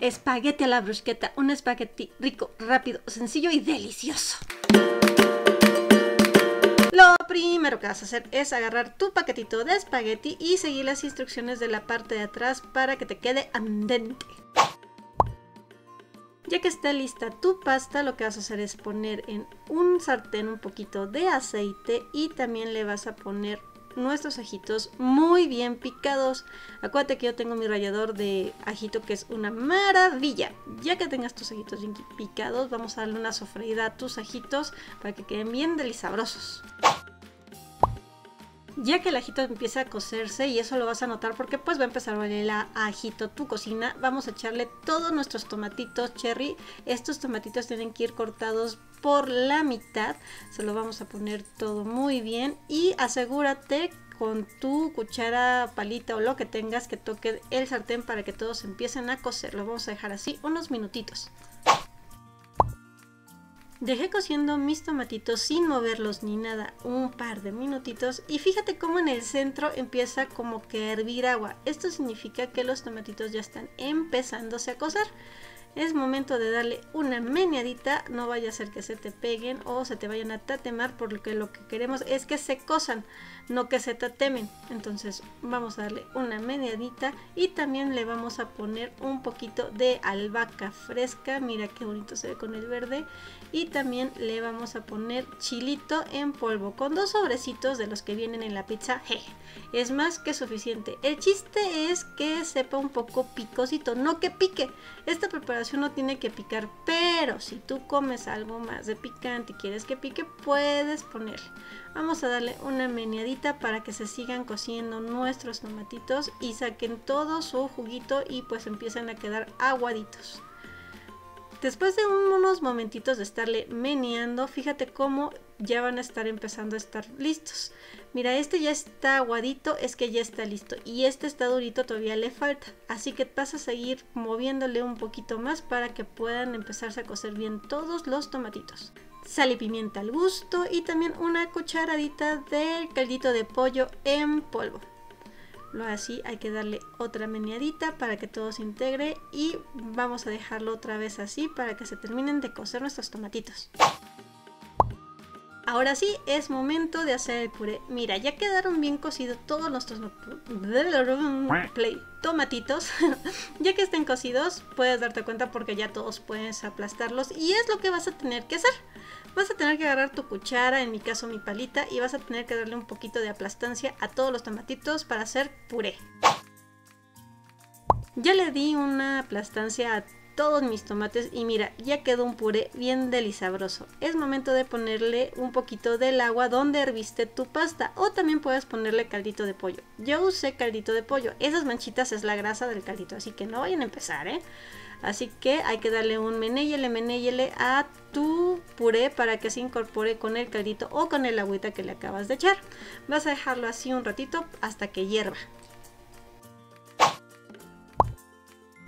Espagueti a la bruschetta, un espagueti rico, rápido, sencillo y delicioso. Lo primero que vas a hacer es agarrar tu paquetito de espagueti y seguir las instrucciones de la parte de atrás para que te quede al dente. Ya que esté lista tu pasta, lo que vas a hacer es poner en un sartén un poquito de aceite y también le vas a poner nuestros ajitos muy bien picados. Acuérdate que yo tengo mi rallador de ajito, que es una maravilla. Ya que tengas tus ajitos bien picados, vamos a darle una sofreída a tus ajitos para que queden bien delisabrosos. Ya que el ajito empieza a cocerse, y eso lo vas a notar porque pues va a empezar a oler a ajito tu cocina, vamos a echarle todos nuestros tomatitos cherry. Estos tomatitos tienen que ir cortados por la mitad. Se lo vamos a poner todo muy bien y asegúrate con tu cuchara, palita o lo que tengas que toque el sartén para que todos empiecen a cocer. Lo vamos a dejar así unos minutitos. Dejé cociendo mis tomatitos sin moverlos ni nada un par de minutitos y fíjate cómo en el centro empieza como que a hervir agua. Esto significa que los tomatitos ya están empezándose a cocer. Es momento de darle una meneadita, no vaya a ser que se te peguen o se te vayan a tatemar, porque lo que queremos es que se cosan, no que se tatemen. Entonces vamos a darle una meneadita y también le vamos a poner un poquito de albahaca fresca. Mira qué bonito se ve con el verde. Y también le vamos a poner chilito en polvo, con 2 sobrecitos de los que vienen en la pizza. Jeje, es más que suficiente. El chiste es que sepa un poco picosito, no que pique. Esta preparación no tiene que picar, pero si tú comes algo más de picante y quieres que pique, puedes ponerle. Vamos a darle una meneadita para que se sigan cociendo nuestros tomatitos y saquen todo su juguito y pues empiezan a quedar aguaditos. Después de unos momentitos de estarle meneando, fíjate cómo ya van a estar empezando a estar listos. Mira, este ya está aguadito, es que ya está listo. Y este está durito, todavía le falta. Así que vas a seguir moviéndole un poquito más para que puedan empezarse a cocer bien todos los tomatitos. Sal y pimienta al gusto y también una cucharadita del caldito de pollo en polvo. Así hay que darle otra meneadita para que todo se integre y vamos a dejarlo otra vez así para que se terminen de cocer nuestros tomatitos. Ahora sí, es momento de hacer el puré. Mira, ya quedaron bien cocidos todos nuestros tomatitos. Ya que estén cocidos, puedes darte cuenta porque ya todos puedes aplastarlos y es lo que vas a tener que hacer. Vas a tener que agarrar tu cuchara, en mi caso mi palita, y vas a tener que darle un poquito de aplastancia a todos los tomatitos para hacer puré. Ya le di una aplastancia a todos mis tomates y mira, ya quedó un puré bien delisabroso. Es momento de ponerle un poquito del agua donde herviste tu pasta, o también puedes ponerle caldito de pollo. Yo usé caldito de pollo, esas manchitas es la grasa del caldito, así que no vayan a empezar, ¿eh? Así que hay que darle un menéyele a tu puré para que se incorpore con el caldito o con el agüita que le acabas de echar. Vas a dejarlo así un ratito hasta que hierva.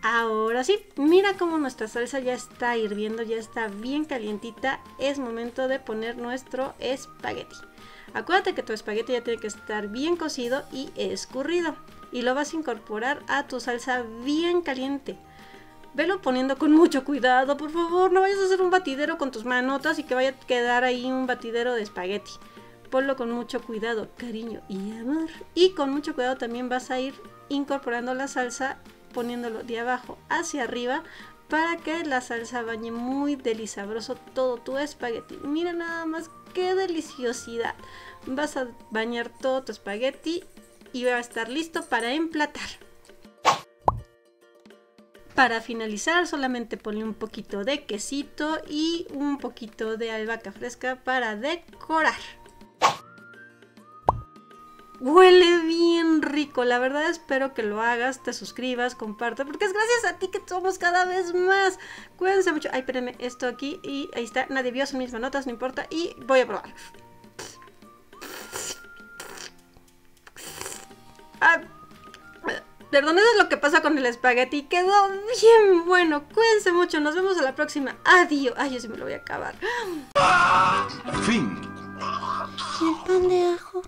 Ahora sí, mira cómo nuestra salsa ya está hirviendo, ya está bien calientita. Es momento de poner nuestro espagueti. Acuérdate que tu espagueti ya tiene que estar bien cocido y escurrido. Y lo vas a incorporar a tu salsa bien caliente. Velo poniendo con mucho cuidado, por favor, no vayas a hacer un batidero con tus manotas y que vaya a quedar ahí un batidero de espagueti. Ponlo con mucho cuidado, cariño y amor. Y con mucho cuidado también vas a ir incorporando la salsa, poniéndolo de abajo hacia arriba para que la salsa bañe muy delisabroso todo tu espagueti. Mira nada más qué deliciosidad. Vas a bañar todo tu espagueti y va a estar listo para emplatar. Para finalizar, solamente ponle un poquito de quesito y un poquito de albahaca fresca para decorar. Huele bien rico, la verdad espero que lo hagas, te suscribas, compartas, porque es gracias a ti que somos cada vez más. Cuídense mucho. Ay, espérenme, esto aquí y ahí está, nadie vio sus mismas notas, no importa, y voy a probar. Ah. Perdón, eso es lo que pasa con el espagueti. Quedó bien bueno. Cuídense mucho. Nos vemos a la próxima. Adiós. Ay, yo sí me lo voy a acabar. Fin. ¿Y el pan de ajo?